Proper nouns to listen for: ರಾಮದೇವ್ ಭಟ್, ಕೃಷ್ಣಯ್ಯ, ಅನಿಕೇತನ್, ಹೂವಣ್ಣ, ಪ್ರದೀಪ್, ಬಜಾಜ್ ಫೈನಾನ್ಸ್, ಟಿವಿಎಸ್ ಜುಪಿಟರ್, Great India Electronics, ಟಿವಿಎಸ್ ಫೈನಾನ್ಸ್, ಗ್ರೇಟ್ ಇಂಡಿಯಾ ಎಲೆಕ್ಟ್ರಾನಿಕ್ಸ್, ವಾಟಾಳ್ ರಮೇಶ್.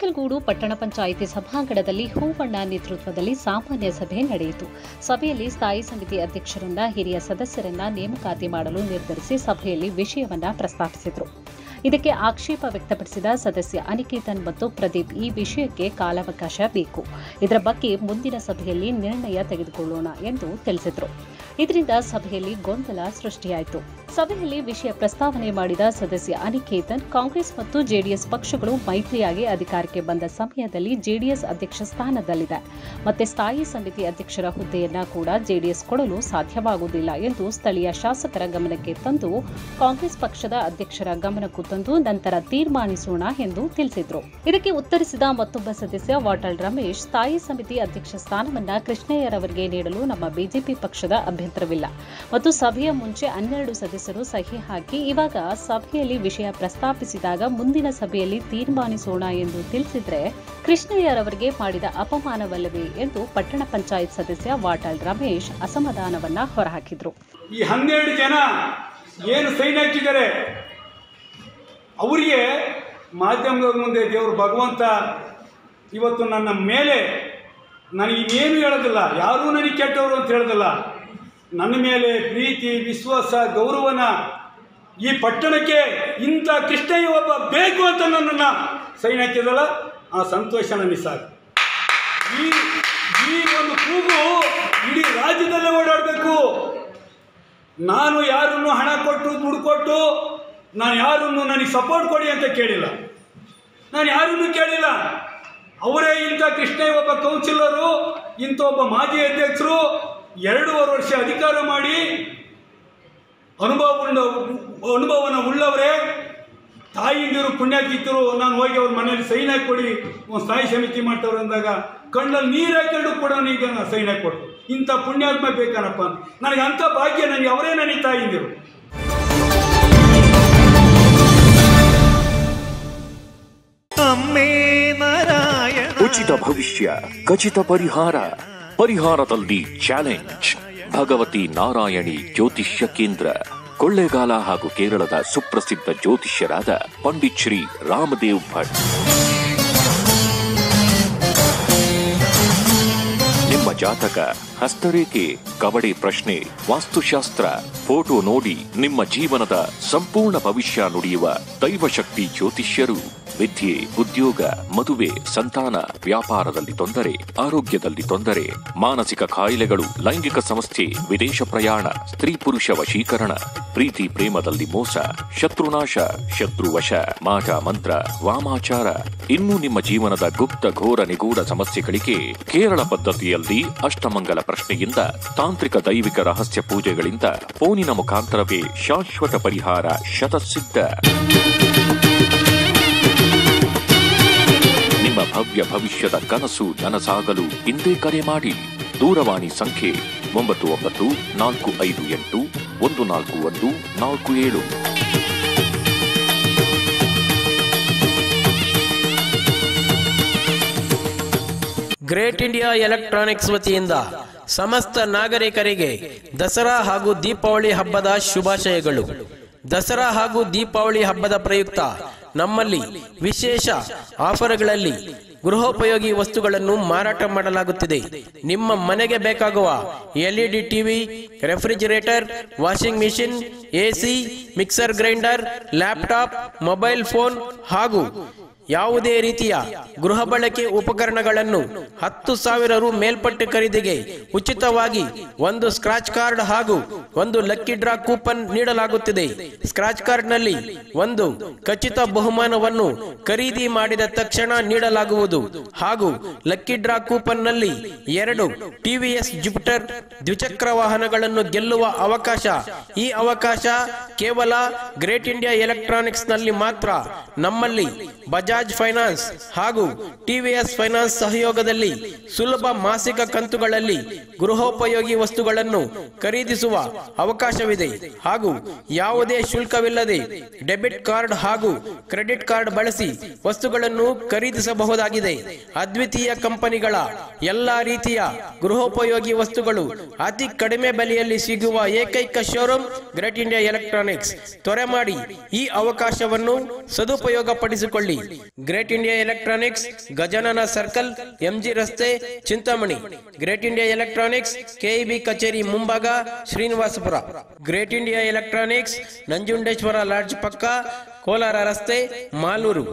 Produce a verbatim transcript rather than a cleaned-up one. ಕಟಲ್ಗೂಡು ಪಟ್ಟಣ ಪಂಚಾಯಿತಿ ಸಭಾಂಗಣದಲ್ಲಿ ಹೂವಣ್ಣ ನೇತೃತ್ವದಲ್ಲಿ ಸಾಮಾನ್ಯ ಸಭೆ ನಡೆಯಿತು. ಸಭೆಯಲ್ಲಿ ಸ್ಥಾಯಿ ಸಮಿತಿ ಅಧ್ಯಕ್ಷರನ್ನ ಹಿರಿಯ ಸದಸ್ಯರನ್ನ ನೇಮಕಾತಿ ಮಾಡಲು ನಿರ್ಧರಿಸಿ ಸಭೆಯಲ್ಲಿ ವಿಷಯವನ್ನ ಪ್ರಸ್ತಾಪಿಸಿದರು. ಇದಕ್ಕೆ ಆಕ್ಷೇಪ ವ್ಯಕ್ತಪಡಿಸಿದ ಸದಸ್ಯ ಅನಿಕೇತನ್ ಮತ್ತು ಪ್ರದೀಪ್ ಈ ವಿಷಯಕ್ಕೆ ಕಾಲಾವಕಾಶ ಬೇಕು, ಇದರ ಬಗ್ಗೆ ಮುಂದಿನ ಸಭೆಯಲ್ಲಿ ನಿರ್ಣಯ ತೆಗೆದುಕೊಳ್ಳೋಣ ಎಂದು ತಿಳಿಸಿದರು. ಇದರಿಂದ ಸಭೆಯಲ್ಲಿ ಗೊಂದಲ ಸೃಷ್ಟಿಯಾಯಿತು. ಸಭೆಯಲ್ಲಿ ವಿಷಯ ಪ್ರಸ್ತಾವನೆ ಮಾಡಿದ ಸದಸ್ಯ ಅನಿಕೇತನ್, ಕಾಂಗ್ರೆಸ್ ಮತ್ತು ಜೆಡಿಎಸ್ ಪಕ್ಷಗಳು ಮೈತ್ರಿಯಾಗಿ ಅಧಿಕಾರಕ್ಕೆ ಬಂದ ಸಮಯದಲ್ಲಿ ಜೆಡಿಎಸ್ ಅಧ್ಯಕ್ಷ ಸ್ಥಾನದಲ್ಲಿದೆ, ಮತ್ತೆ ಸ್ಥಾಯಿ ಸಮಿತಿ ಅಧ್ಯಕ್ಷರ ಹುದ್ದೆಯನ್ನ ಕೂಡ ಜೆಡಿಎಸ್ ಕೊಡಲು ಸಾಧ್ಯವಾಗುವುದಿಲ್ಲ ಎಂದು ಸ್ಥಳೀಯ ಶಾಸಕರ ಗಮನಕ್ಕೆ ತಂದು ಕಾಂಗ್ರೆಸ್ ಪಕ್ಷದ ಅಧ್ಯಕ್ಷರ ಗಮನಕ್ಕೂ ತಂದು ನಂತರ ತೀರ್ಮಾನಿಸೋಣ ಎಂದು ತಿಳಿಸಿದರು. ಇದಕ್ಕೆ ಉತ್ತರಿಸಿದ ಮತ್ತೊಬ್ಬ ಸದಸ್ಯ ವಾಟಾಳ್ ರಮೇಶ್, ಸ್ಥಾಯಿ ಸಮಿತಿ ಅಧ್ಯಕ್ಷ ಸ್ಥಾನವನ್ನ ಕೃಷ್ಣಯ್ಯರವರಿಗೆ ನೀಡಲು ನಮ್ಮ ಬಿಜೆಪಿ ಪಕ್ಷದ ಅಭ್ಯಂತರವಿಲ್ಲ ಮತ್ತು ಸಭೆಯ ಮುಂಚೆ ಹನ್ನೆರಡು ಸದಸ್ಯರು ಸಹಿ ಹಾಕಿ ಇವಾಗ ಸಭೆಯಲ್ಲಿ ವಿಷಯ ಪ್ರಸ್ತಾಪಿಸಿದಾಗ ಮುಂದಿನ ಸಭೆಯಲ್ಲಿ ತೀರ್ಮಾನಿಸೋಣ ಎಂದು ತಿಳಿಸಿದ್ರೆ ಕೃಷ್ಣಯ್ಯರವರಿಗೆ ಮಾಡಿದ ಅಪಮಾನವಲ್ಲವೇ ಎಂದು ಪಟ್ಟಣ ಪಂಚಾಯತ್ ಸದಸ್ಯ ವಾಟಾಳ್ ರಮೇಶ್ ಅಸಮಾಧಾನವನ್ನ ಹೊರಹಾಕಿದ್ರು. ಈ ಹನ್ನೆರಡು ಜನ ಏನು ಸೈನ್ ಹಾಕಿದ್ದಾರೆ ಅವರಿಗೆ ಮಾಧ್ಯಮದ ಮುಂದೆ ದೇವರು ಭಗವಂತ ಇವತ್ತು ನನ್ನ ಮೇಲೆ, ನನಗೆ ಇನ್ನೇನು ಹೇಳೋದಿಲ್ಲ, ಯಾರೂ ನನಗೆ ಕೆಟ್ಟವರು ಅಂತ ಹೇಳೋದಿಲ್ಲ, ನನ್ನ ಮೇಲೆ ಪ್ರೀತಿ ವಿಶ್ವಾಸ ಗೌರವನ ಈ ಪಟ್ಟಣಕ್ಕೆ ಇಂಥ ಕೃಷ್ಣಯ್ಯ ಒಬ್ಬ ಬೇಕು ಅಂತ ನನ್ನನ್ನು ಸೈನ್ ಹಾಕಿದಲ್ಲ, ಆ ಸಂತೋಷ ನನಗೆ ಸಾಕು. ಈ ಈ ಒಂದು ಕೂಗು ಇಡೀ ರಾಜ್ಯದಲ್ಲೇ ಓಡಾಡಬೇಕು. ನಾನು ಯಾರನ್ನು ಹಣ ಕೊಟ್ಟು ದುಡ್ಡು ಕೊಟ್ಟು ನಾನು ಯಾರನ್ನು ನನಗೆ ಸಪೋರ್ಟ್ ಕೊಡಿ ಅಂತ ಕೇಳಿಲ್ಲ, ನಾನು ಯಾರನ್ನು ಕೇಳಿಲ್ಲ. ಅವರೇ ಇಂಥ ಕೃಷ್ಣಯ್ಯ ಒಬ್ಬ ಕೌನ್ಸಿಲರು, ಇಂಥ ಒಬ್ಬ ಮಾಜಿ ಅಧ್ಯಕ್ಷರು ಎರಡೂವರೆ ವರ್ಷ ಅಧಿಕಾರ ಮಾಡಿ ಅನುಭವ ಅನುಭವವನ್ನು ಉಳ್ಳವರೇ, ತಾಯಿಂದಿರು ಪುಣ್ಯಾತಿಥರು. ನಾನು ಹೋಗಿ ಅವ್ರ ಮನೇಲಿ ಸೈನ್ ಹಾಕಿಕೊಡಿ ಒಂದು ಸ್ಥಾಯಿ ಸಮಿತಿ ಮಾಡ್ತವ್ರು ಅಂದಾಗ ಕಣ್ಣಲ್ಲಿ ನೀರು ಹಾಕೊಂಡು ಕೂಡ ಈಗ ನಾನು ಸೈನ್ ಹಾಕಿಕೊಟ್ಟು ಇಂಥ ಪುಣ್ಯಾತ್ಮ ಬೇಕನಪ್ಪ, ನನಗೆ ಅಂಥ ಭಾಗ್ಯ ನನಗೆ ಅವರೇ ನನಗೆ ತಾಯಿಂದಿರು. ಉಚಿತ ಭವಿಷ್ಯ, ಖಚಿತ ಪರಿಹಾರ, ಪರಿಹಾರದಲ್ಲಿ ಚಾಲೆಂಜ್. ಭಗವತಿ ನಾರಾಯಣಿ ಜ್ಯೋತಿಷ್ಯ ಕೇಂದ್ರ, ಕೊಳ್ಳೇಗಾಲ ಹಾಗೂ ಕೇರಳದ ಸುಪ್ರಸಿದ್ಧ ಜ್ಯೋತಿಷ್ಯರಾದ ಪಂಡಿತ್ ಶ್ರೀ ರಾಮದೇವ್ ಭಟ್ ನಿಮ್ಮ ಜಾತಕ, ಹಸ್ತರೇಖೆ, ಕವಡೆ ಪ್ರಶ್ನೆ, ವಾಸ್ತುಶಾಸ್ತ್ರ, ಫೋಟೋ ನೋಡಿ ನಿಮ್ಮ ಜೀವನದ ಸಂಪೂರ್ಣ ಭವಿಷ್ಯ ನುಡಿಯುವ ದೈವಶಕ್ತಿ ಜ್ಯೋತಿಷ್ಯರು. ವಿದ್ಯೆ, ಉದ್ಯೋಗ, ಮದುವೆ, ಸಂತಾನ, ವ್ಯಾಪಾರದಲ್ಲಿ ತೊಂದರೆ, ಆರೋಗ್ಯದಲ್ಲಿ ತೊಂದರೆ, ಮಾನಸಿಕ ಕಾಯಿಲೆಗಳು, ಲೈಂಗಿಕ ಸಮಸ್ಯೆ, ವಿದೇಶ ಪ್ರಯಾಣ, ಸ್ತ್ರೀ ಪುರುಷ ವಶೀಕರಣ, ಪ್ರೀತಿ ಪ್ರೇಮದಲ್ಲಿ ಮೋಸ, ಶತ್ರುನಾಶ, ಶತ್ರುವಶ, ಮಾಟ ಮಂತ್ರ, ವಾಮಾಚಾರ, ಇನ್ನೂ ನಿಮ್ಮ ಜೀವನದ ಗುಪ್ತ ಘೋರ ನಿಗೂಢ ಸಮಸ್ಯೆಗಳಿಗೆ ಕೇರಳ ಪದ್ಧತಿಯಲ್ಲಿ ಅಷ್ಟಮಂಗಲ ಪ್ರಶ್ನೆಯಿಂದ ತಾಂತ್ರಿಕ ದೈವಿಕ ರಹಸ್ಯ ಪೂಜೆಗಳಿಂದ ಫೋನಿನ ಮುಖಾಂತರವೇ ಶಾಶ್ವತ ಪರಿಹಾರ ಶತಸಿದ್ಧ. ನಿಮ್ಮ ಭವ್ಯ ಭವಿಷ್ಯದ ಕನಸು ನನಸಾಗಲು ಇಂದೇ ಕರೆ ಮಾಡಿ. ದೂರವಾಣಿ ಸಂಖ್ಯೆ ಒಂಬತ್ತು ಒಂಬತ್ತು ನಾಲ್ಕು ಐದು ಎಂಟು ಒಂದು ನಾಲ್ಕು ಒಂದು ನಾಲ್ಕು ಏಳು. ಗ್ರೇಟ್ ಇಂಡಿಯಾ ಎಲೆಕ್ಟ್ರಾನಿಕ್ಸ್ ವತಿಯಿಂದ ಸಮಸ್ತ ನಾಗರಿಕರಿಗೆ ದಸರಾ ಹಾಗೂ ದೀಪಾವಳಿ ಹಬ್ಬದ ಶುಭಾಶಯಗಳು. ದಸರಾ ಹಾಗೂ ದೀಪಾವಳಿ ಹಬ್ಬದ ಪ್ರಯುಕ್ತ ನಮ್ಮಲ್ಲಿ ವಿಶೇಷ ಆಫರ್ಗಳಲ್ಲಿ ಗೃಹೋಪಯೋಗಿ ವಸ್ತುಗಳನ್ನು ಮಾರಾಟ ಮಾಡಲಾಗುತ್ತಿದೆ. ನಿಮ್ಮ ಮನೆಗೆ ಬೇಕಾಗುವ LED TV, refrigerator, washing machine, AC, mixer grinder, laptop, mobile phone ಹಾಗೂ ಯಾವುದೇ ರೀತಿಯ ಗೃಹ ಬಳಕೆ ಉಪಕರಣಗಳನ್ನು ಹತ್ತು ಸಾವಿರ ರು ಮೇಲ್ಪಟ್ಟು ಖರೀದಿಗೆ ಉಚಿತವಾಗಿ ಒಂದು ಸ್ಕ್ರಾಚ್ ಕಾರ್ಡ್ ಹಾಗೂ ಒಂದು ಲಕ್ಕಿ ಡ್ರಾ ಕೂಪನ್ ನೀಡಲಾಗುತ್ತಿದೆ. ಸ್ಕ್ರಾಚ್ ಕಾರ್ಡ್ನಲ್ಲಿ ಒಂದು ಖಚಿತ ಬಹುಮಾನವನ್ನು ಖರೀದಿ ಮಾಡಿದ ತಕ್ಷಣ ನೀಡಲಾಗುವುದು ಹಾಗೂ ಲಕ್ಕಿ ಡ್ರಾ ಕೂಪನ್ನಲ್ಲಿ ಎರಡು ಟಿವಿಎಸ್ ಜುಪಿಟರ್ ದ್ವಿಚಕ್ರ ವಾಹನಗಳನ್ನು ಗೆಲ್ಲುವ ಅವಕಾಶ. ಈ ಅವಕಾಶ ಕೇವಲ ಗ್ರೇಟ್ ಇಂಡಿಯಾ ಎಲೆಕ್ಟ್ರಾನಿಕ್ಸ್ನಲ್ಲಿ ಮಾತ್ರ. ನಮ್ಮಲ್ಲಿ ಬಜಾಜ್ ಫೈನಾನ್ಸ್ ಹಾಗೂ ಟಿವಿಎಸ್ ಫೈನಾನ್ಸ್ ಸಹಯೋಗದಲ್ಲಿ ಸುಲಭ ಮಾಸಿಕ ಕಂತುಗಳಲ್ಲಿ ಗೃಹೋಪಯೋಗಿ ವಸ್ತುಗಳನ್ನು ಖರೀದಿಸುವ ಅವಕಾಶವಿದೆ ಹಾಗೂ ಯಾವುದೇ ಶುಲ್ಕವಿಲ್ಲದೆ ಡೆಬಿಟ್ ಕಾರ್ಡ್ ಹಾಗೂ ಕ್ರೆಡಿಟ್ ಕಾರ್ಡ್ ಬಳಸಿ ವಸ್ತುಗಳನ್ನು ಖರೀದಿಸಬಹುದಾಗಿದೆ. ಅದ್ವಿತೀಯ ಕಂಪನಿಗಳ ಎಲ್ಲಾ ರೀತಿಯ ಗೃಹೋಪಯೋಗಿ ವಸ್ತುಗಳು ಅತಿ ಕಡಿಮೆ ಬೆಲೆಯಲ್ಲಿ ಸಿಗುವ ಏಕೈಕ ಶೋರೂಮ್ ಗ್ರೇಟ್ ಇಂಡಿಯಾ ಎಲೆಕ್ಟ್ರಾನಿಕ್ಸ್. ತ್ವರೆ ಮಾಡಿ ಈ ಅವಕಾಶವನ್ನು ಸದುಪಯೋಗ ಪಡಿಸಿಕೊಳ್ಳಿ. Great India electronics Gajanan circle MG रस्ते Chintamani, great India electronics KEB कचेरी ಮುಂಭಾಗ Srinivaspur, ಗ್ರೇಟ್ ಇಂಡಿಯಾ ಎಲೆಕ್ಟ್ರಾನಿಕ್ಸ್ Nanjundeshwara lodge ಪಕ್ಕ ಕೋಲಾರ ರಸ್ತೆ ಮಾಲೂರು।